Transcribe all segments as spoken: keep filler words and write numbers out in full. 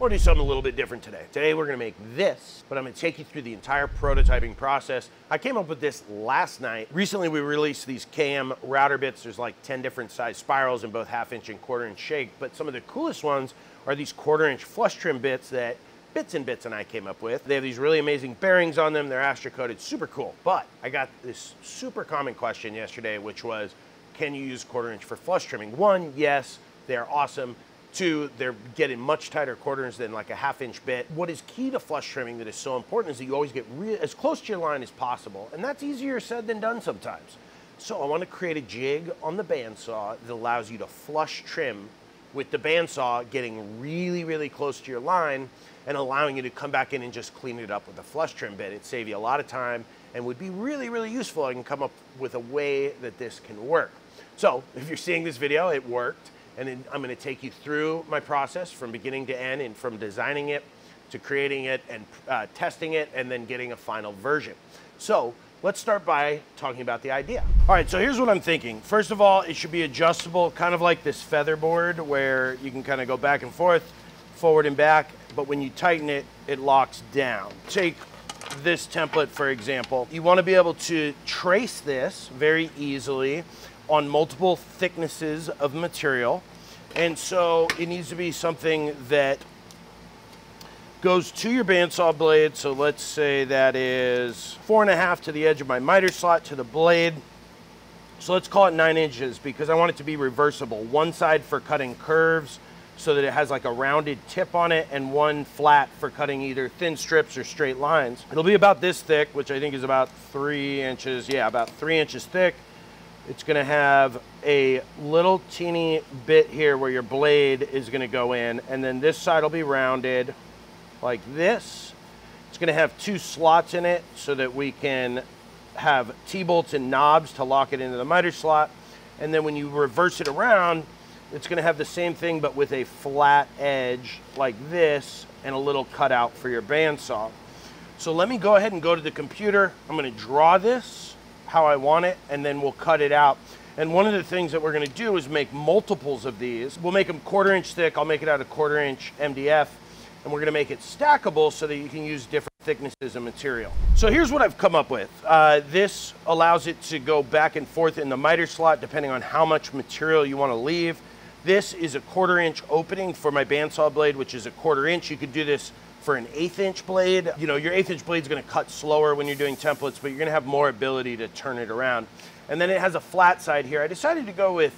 We're gonna do something a little bit different today. Today we're gonna make this, but I'm gonna take you through the entire prototyping process. I came up with this last night. Recently we released these K M router bits. There's like ten different size spirals in both half inch and quarter inch shake, but some of the coolest ones are these quarter inch flush trim bits that Bits and Bits and I came up with. They have these really amazing bearings on them. They're Astro coated, super cool. But I got this super common question yesterday, which was, can you use quarter inch for flush trimming? One, yes, they're awesome. Two, they're getting much tighter quarters than like a half inch bit. What is key to flush trimming that is so important is that you always get as close to your line as possible. And that's easier said than done sometimes. So I want to create a jig on the bandsaw that allows you to flush trim with the bandsaw getting really, really close to your line and allowing you to come back in and just clean it up with a flush trim bit. It'd save you a lot of time and would be really, really useful. I can come up with a way that this can work. So if you're seeing this video, it worked. And then I'm gonna take you through my process from beginning to end and from designing it to creating it and uh, testing it and then getting a final version. So let's start by talking about the idea. All right, so here's what I'm thinking. First of all, it should be adjustable, kind of like this feather board where you can kind of go back and forth, forward and back, but when you tighten it, it locks down. Take this template, for example. You wanna be able to trace this very easily on multiple thicknesses of material. And so it needs to be something that goes to your bandsaw blade. So let's say that is four and a half to the edge of my miter slot to the blade. So let's call it nine inches because I want it to be reversible. One side for cutting curves so that it has like a rounded tip on it and one flat for cutting either thin strips or straight lines. It'll be about this thick, which I think is about three inches. Yeah, about three inches thick. It's gonna have a little teeny bit here where your blade is gonna go in, and then this side will be rounded like this. It's gonna have two slots in it so that we can have T-bolts and knobs to lock it into the miter slot. And then when you reverse it around, it's gonna have the same thing but with a flat edge like this and a little cutout for your bandsaw. So let me go ahead and go to the computer. I'm gonna draw this how I want it, and then we'll cut it out. And one of the things that we're gonna do is make multiples of these. We'll make them quarter inch thick. I'll make it out of quarter inch M D F, and we're gonna make it stackable so that you can use different thicknesses of material. So here's what I've come up with. Uh, this allows it to go back and forth in the miter slot depending on how much material you wanna leave. This is a quarter inch opening for my bandsaw blade, which is a quarter inch. You could do this for an eighth inch blade. You know, your eighth inch blade's gonna cut slower when you're doing templates, but you're gonna have more ability to turn it around. And then it has a flat side here. I decided to go with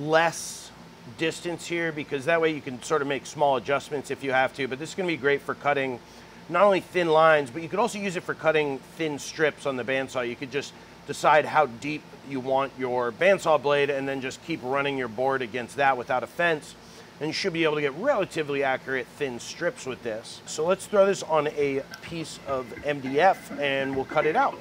less distance here because that way you can sort of make small adjustments if you have to, but this is gonna be great for cutting not only thin lines, but you could also use it for cutting thin strips on the bandsaw. You could just decide how deep you want your bandsaw blade and then just keep running your board against that without a fence. And you should be able to get relatively accurate thin strips with this. So let's throw this on a piece of M D F and we'll cut it out.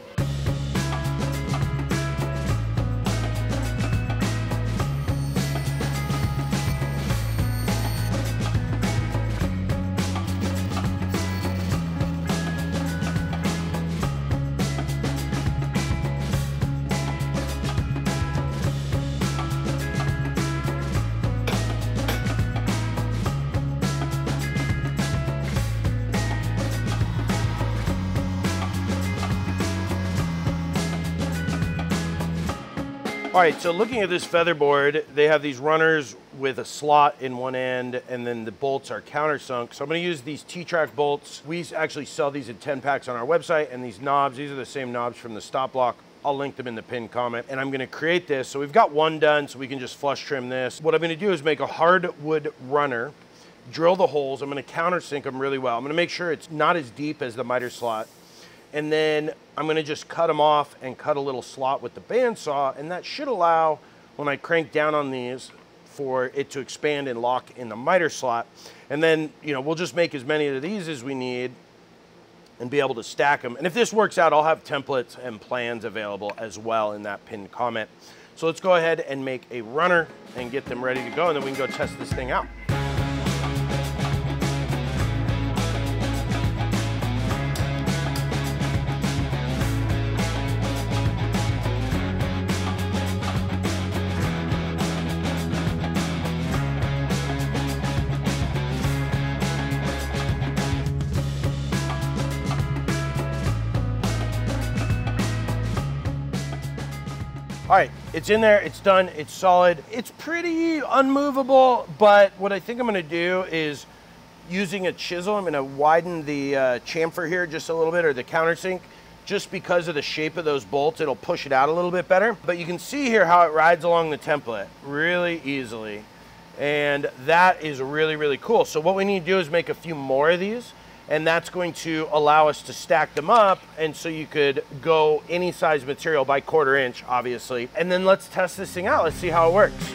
All right, so looking at this feather board, they have these runners with a slot in one end, and then the bolts are countersunk. So I'm gonna use these T-Track bolts. We actually sell these in ten packs on our website, and these knobs, these are the same knobs from the stop lock. I'll link them in the pinned comment. And I'm gonna create this. So we've got one done, so we can just flush trim this. What I'm gonna do is make a hardwood runner, drill the holes. I'm gonna countersink them really well. I'm gonna make sure it's not as deep as the miter slot. And then I'm gonna just cut them off and cut a little slot with the bandsaw, and that should allow, when I crank down on these, for it to expand and lock in the miter slot. And then, you know, we'll just make as many of these as we need and be able to stack them. And if this works out, I'll have templates and plans available as well in that pinned comment. So let's go ahead and make a runner and get them ready to go, and then we can go test this thing out. All right, it's in there, it's done, it's solid. It's pretty unmovable, but what I think I'm gonna do is, using a chisel, I'm gonna widen the uh, chamfer here just a little bit, or the countersink, just because of the shape of those bolts, it'll push it out a little bit better. But you can see here how it rides along the template really easily. And that is really, really cool. So what we need to do is make a few more of these, and that's going to allow us to stack them up, and so you could go any size material by quarter inch, obviously. And then let's test this thing out. Let's see how it works.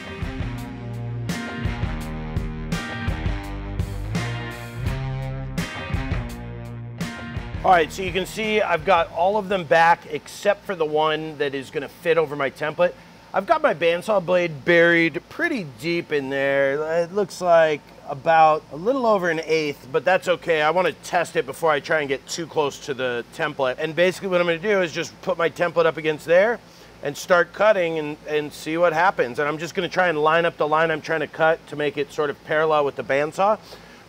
All right, so you can see I've got all of them back except for the one that is gonna fit over my template. I've got my bandsaw blade buried pretty deep in there. It looks like about a little over an eighth, but that's okay. I wanna test it before I try and get too close to the template. And basically what I'm gonna do is just put my template up against there and start cutting and, and see what happens. And I'm just gonna try and line up the line I'm trying to cut to make it sort of parallel with the bandsaw.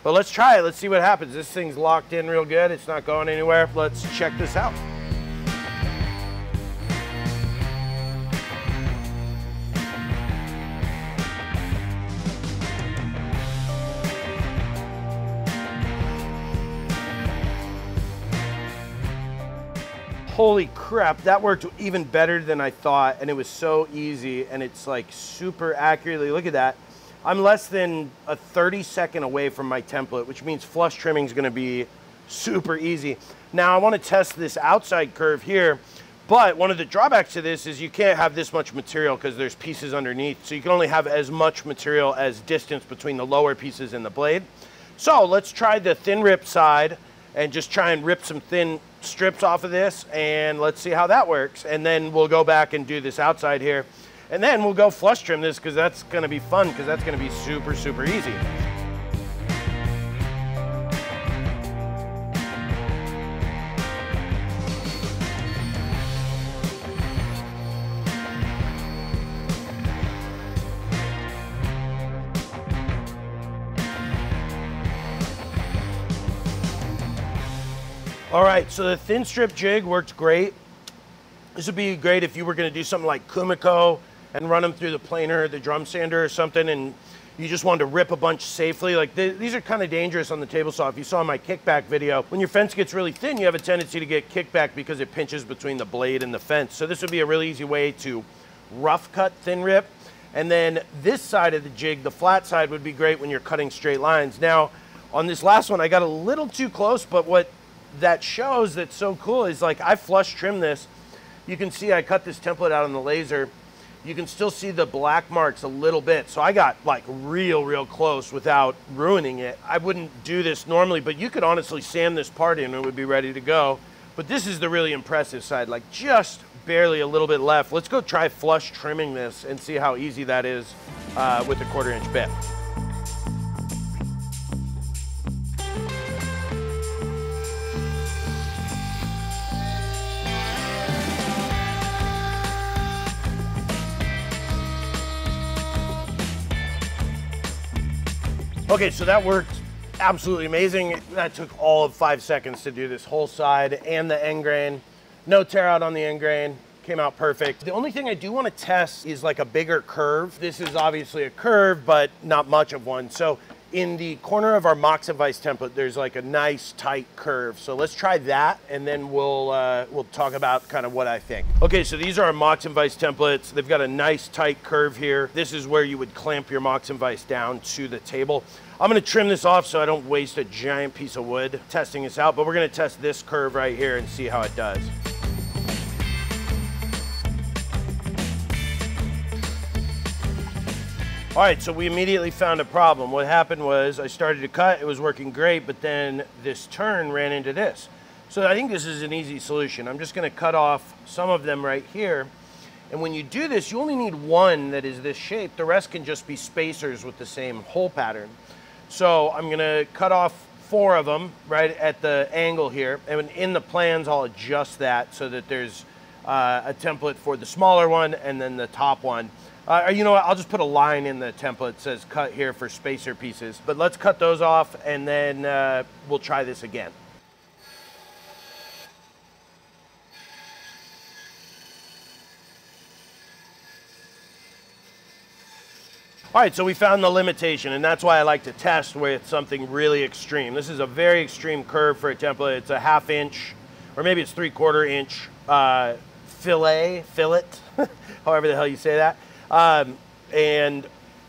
But let's try it, let's see what happens. This thing's locked in real good, it's not going anywhere. Let's check this out. Holy crap, that worked even better than I thought, and it was so easy, and it's like super accurately, look at that. I'm less than a thirty second away from my template, which means flush trimming is gonna be super easy. Now I wanna test this outside curve here, but one of the drawbacks to this is you can't have this much material because there's pieces underneath. So you can only have as much material as distance between the lower pieces and the blade. So let's try the thin rip side and just try and rip some thin strips off of this, and let's see how that works. And then we'll go back and do this outside here. And then we'll go flush trim this, because that's gonna be fun, because that's gonna be super, super easy. All right, so the thin strip jig worked great. This would be great if you were gonna do something like Kumiko and run them through the planer, the drum sander or something, and you just wanted to rip a bunch safely. Like th these are kind of dangerous on the table saw. If you saw my kickback video, when your fence gets really thin, you have a tendency to get kickback because it pinches between the blade and the fence. So this would be a really easy way to rough cut thin rip. And then this side of the jig, the flat side, would be great when you're cutting straight lines. Now, on this last one, I got a little too close, but what that shows that's so cool is, like, I flush trimmed this. You can see I cut this template out on the laser. You can still see the black marks a little bit. So I got like real, real close without ruining it. I wouldn't do this normally, but you could honestly sand this part in and it would be ready to go. But this is the really impressive side, like just barely a little bit left. Let's go try flush trimming this and see how easy that is uh, with a quarter inch bit. Okay, so that worked absolutely amazing. That took all of five seconds to do this whole side and the end grain. No tear out on the end grain, came out perfect. The only thing I do wanna test is like a bigger curve. This is obviously a curve, but not much of one. So in the corner of our Moxon vise template, there's like a nice tight curve. So let's try that, and then we'll uh, we'll talk about kind of what I think. Okay, so these are our Moxon vise templates. They've got a nice tight curve here. This is where you would clamp your Moxon vise down to the table. I'm gonna trim this off so I don't waste a giant piece of wood testing this out, but we're gonna test this curve right here and see how it does. All right, so we immediately found a problem. What happened was I started to cut, it was working great, but then this turn ran into this. So I think this is an easy solution. I'm just gonna cut off some of them right here. And when you do this, you only need one that is this shape. The rest can just be spacers with the same hole pattern. So I'm gonna cut off four of them right at the angle here. And in the plans, I'll adjust that so that there's uh, a template for the smaller one and then the top one. Uh, you know what, I'll just put a line in the template that says cut here for spacer pieces. But let's cut those off, and then uh, we'll try this again. All right, so we found the limitation, and that's why I like to test with something really extreme. This is a very extreme curve for a template. It's a half inch, or maybe it's three quarter inch uh, fillet, fillet, however the hell you say that. Um, and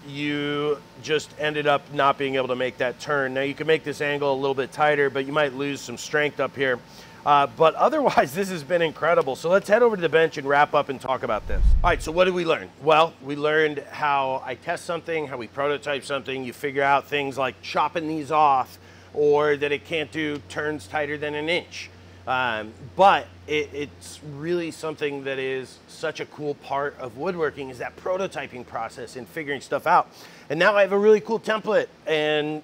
you just ended up not being able to make that turn. Now you can make this angle a little bit tighter, but you might lose some strength up here. Uh, but otherwise, this has been incredible. So let's head over to the bench and wrap up and talk about this. All right, so what did we learn? Well, we learned how I test something, how we prototype something. You figure out things like chopping these off, or that it can't do turns tighter than an inch. Um, but it, it's really something that is such a cool part of woodworking, is that prototyping process and figuring stuff out. And now I have a really cool template, and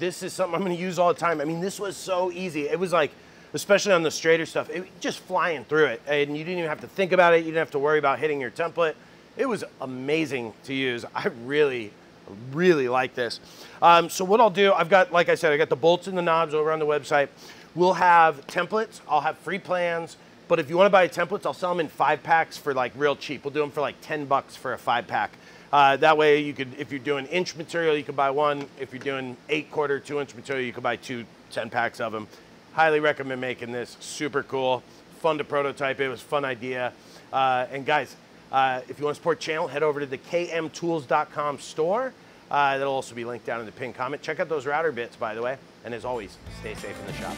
this is something I'm gonna use all the time. I mean, this was so easy. It was like, especially on the straighter stuff, it just flying through it, and you didn't even have to think about it. You didn't have to worry about hitting your template. It was amazing to use. I really, really like this. Um, so what I'll do, I've got, like I said, I got the bolts and the knobs over on the website. We'll have templates, I'll have free plans, but if you wanna buy templates, I'll sell them in five packs for like real cheap. We'll do them for like ten bucks for a five pack. Uh, that way you could, if you're doing inch material, you could buy one. If you're doing eight quarter, two inch material, you could buy two ten packs of them. Highly recommend making this. Super cool, fun to prototype. It was a fun idea. Uh, and guys, uh, if you want to support the channel, head over to the K M Tools dot com store. Uh, that'll also be linked down in the pinned comment. Check out those router bits, by the way. And as always, stay safe in the shop.